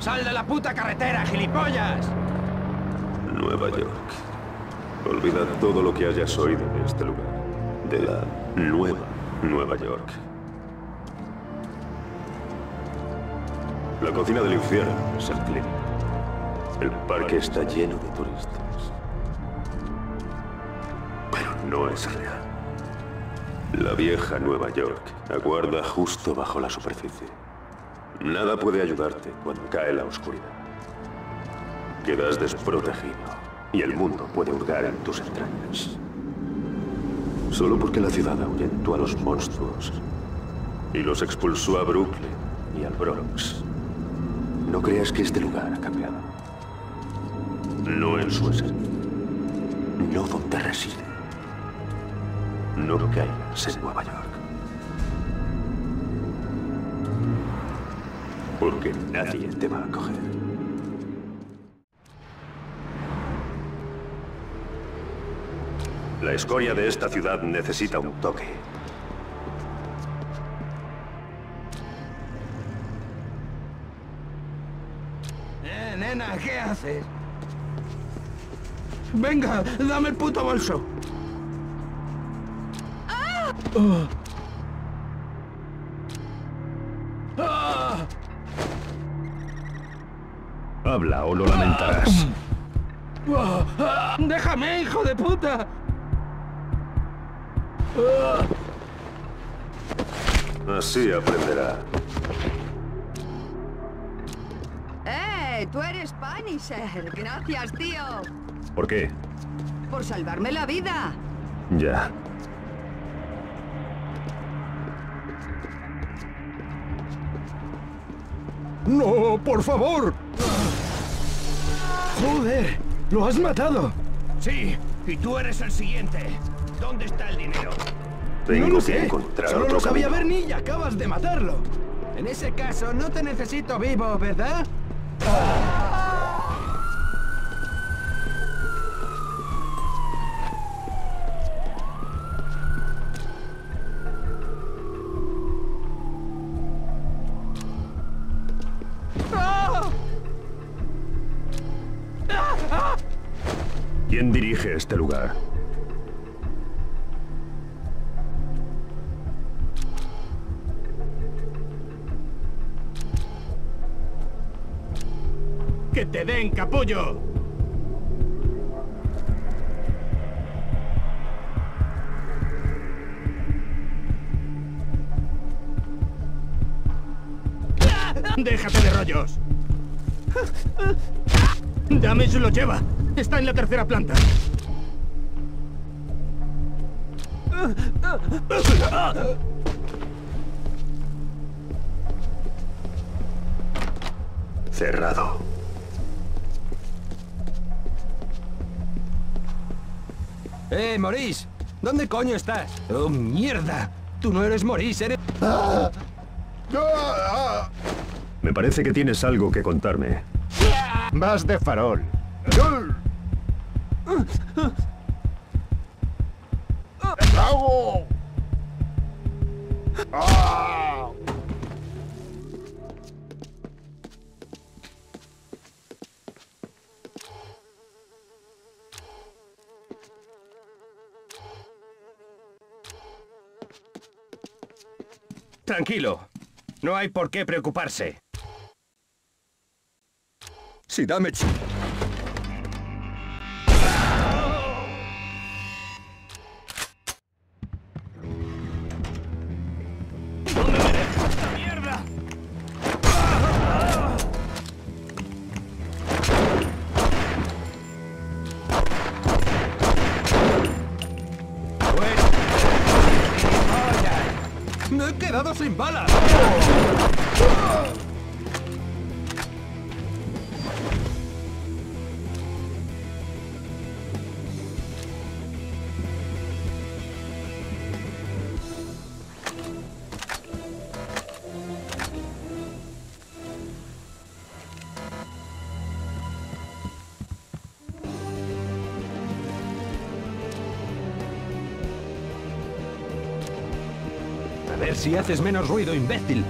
¡Sal de la puta carretera, gilipollas! Nueva York. Olvida todo lo que hayas oído de este lugar. De la nueva Nueva York. La cocina del infierno es el clima. El parque está lleno de turistas. Pero no es real. La vieja Nueva York aguarda justo bajo la superficie. Nada puede ayudarte cuando cae la oscuridad. Quedas desprotegido y el mundo puede hurgar en tus entrañas. Solo porque la ciudad ahuyentó a los monstruos y los expulsó a Brooklyn y al Bronx. No creas que este lugar ha cambiado. No en Suecia. No donde reside. No caigas en Nueva York. Porque nadie te va a coger. La escoria de esta ciudad necesita un toque. Nena, ¿qué haces? Venga, dame el puto bolso. ¡Ah! Oh. Ah. Habla o lo lamentarás. Ah. Ah. ¡Déjame, hijo de puta! Así aprenderá. Tú eres Punisher. Gracias, tío. ¿Por qué? Por salvarme la vida. Ya. ¡No, por favor! ¡Joder! ¡Lo has matado! Sí, y tú eres el siguiente. ¿Dónde está el dinero? Tengo que encontrar otro camino. Solo lo sabía ver, ni acabas de matarlo. En ese caso, no te necesito vivo, ¿verdad? Ah. Ah. Ah. ¿Quién dirige este lugar? ¡Que te den, capullo! ¡Déjate de rollos! ¡Damage lo lleva! ¡Está en la tercera planta! Cerrado. Maurice, ¿dónde coño estás? ¡Oh, mierda! Tú no eres Maurice, eres... ¡Ah! ¡Ah! Me parece que tienes algo que contarme. Vas de farol. ¡Hago! ¡Ah! Tranquilo. No hay por qué preocuparse. Si Damage... ¿Dónde me dejas esta mierda? ¡Me he quedado sin balas! A ver si haces menos ruido, imbécil.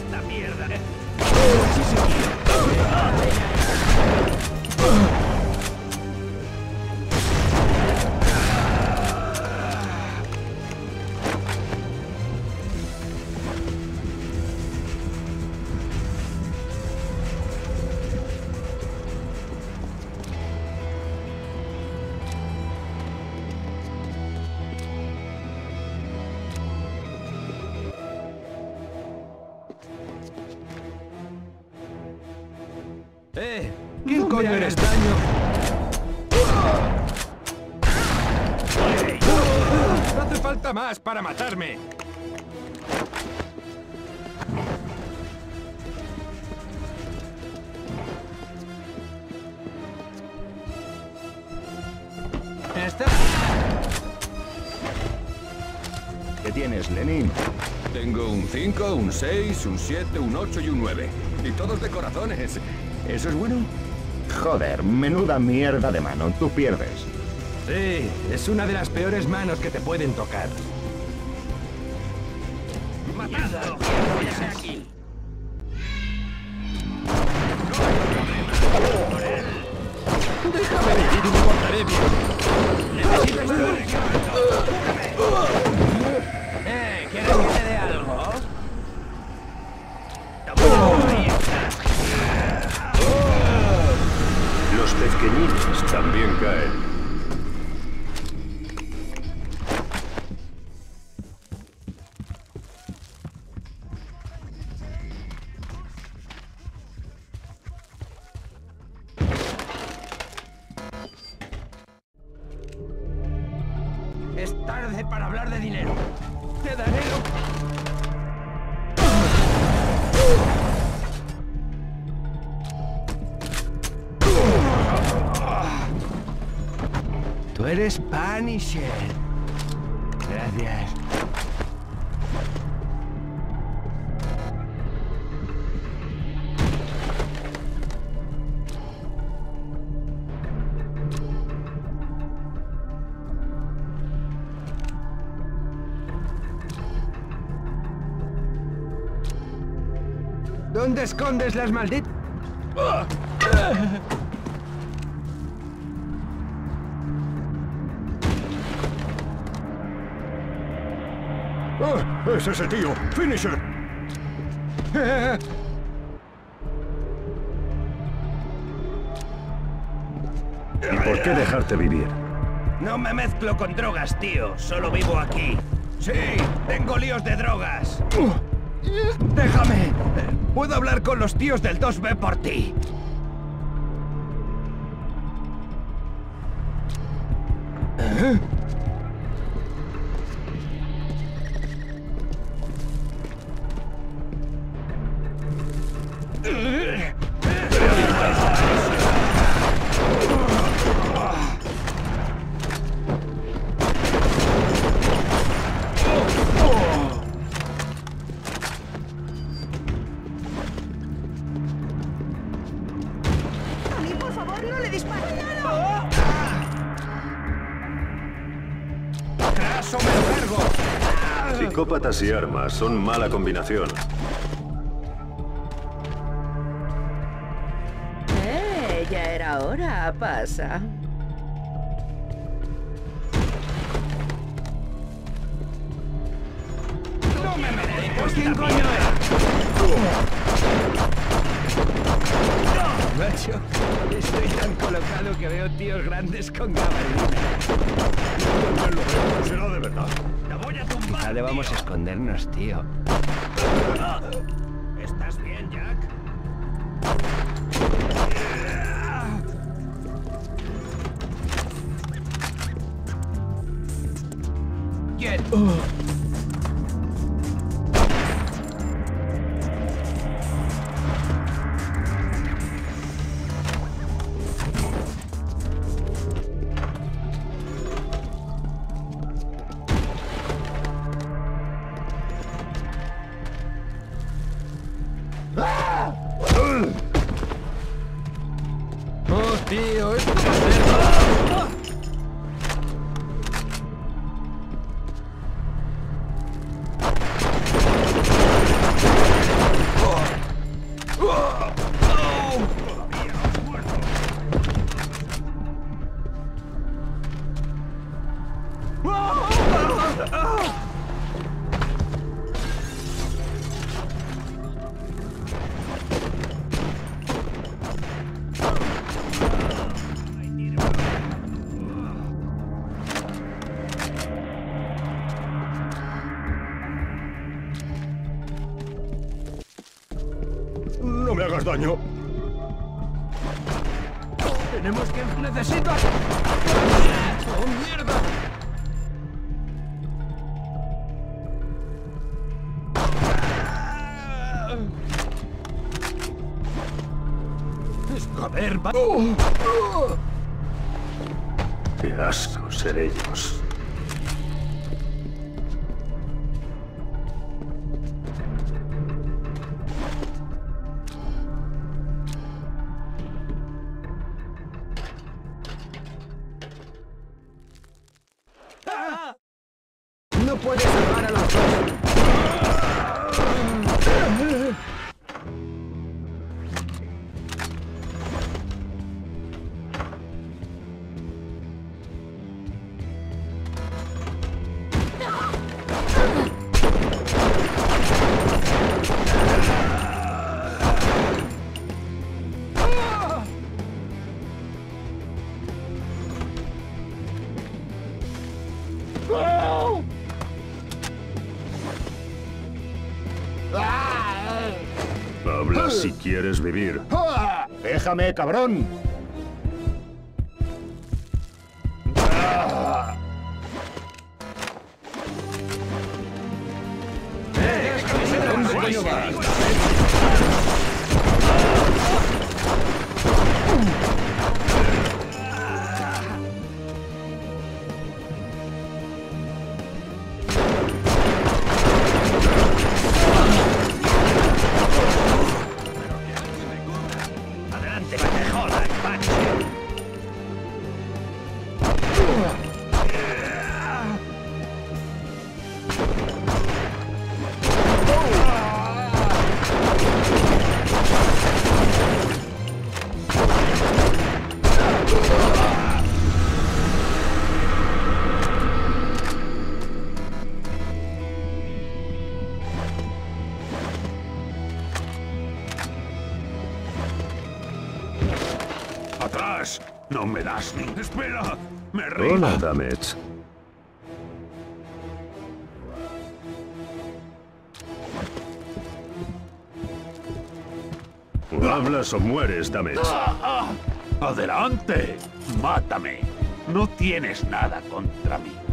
esta mierda. ¿Quién coño eres, daño? ¡No hace falta más para matarme! ¿Está? ¿Qué tienes, Lenin? Tengo un 5, un 6, un 7, un 8 y un 9. Y todos de corazones. ¿Eso es bueno? Joder, menuda mierda de mano, tú pierdes. Sí, es una de las peores manos que te pueden tocar. ¡Matado! Aquí. ¡Déjame! ¡Y te importaré bien! ¡Necesito estar recargando! ¿Quieres que te dé algo? Los pequeñines también caen. Es tarde para hablar de dinero. Te daré lo... ¡Tú eres Punisher! Gracias. ¿Dónde escondes las malditas? ¡Ah! ¡Es ese tío! ¡Finisher! ¿Y por qué dejarte vivir? No me mezclo con drogas, tío. Solo vivo aquí. ¡Sí! ¡Tengo líos de drogas! ¡Déjame! Puedo hablar con los tíos del 2B por ti. ¿Eh? Psicópatas y armas son mala combinación. Ya era hora, pasa. No me mereces, pues ¿quién coño es? No, macho, estoy tan colocado que veo tíos grandes con gabardina. No será de verdad. ¿Dónde vamos a escondernos, tío? ¿Estás bien, Jack? ¿Quién? Tío, esto va a ser... ¡Ah! más daño. Tenemos que... ¡Necesito! ¡Oh, mierda! ¡Joder, va! ¡Qué asco ser ellos! ¡No puedes salvar a los dos! Habla si quieres vivir. ¡Déjame, cabrón! ¡Atrás! ¡No me das ni... ¡Espera! ¡Me rindo! Hola, Damage. Hablas o mueres, Damage. ¡Adelante! ¡Mátame! No tienes nada contra mí.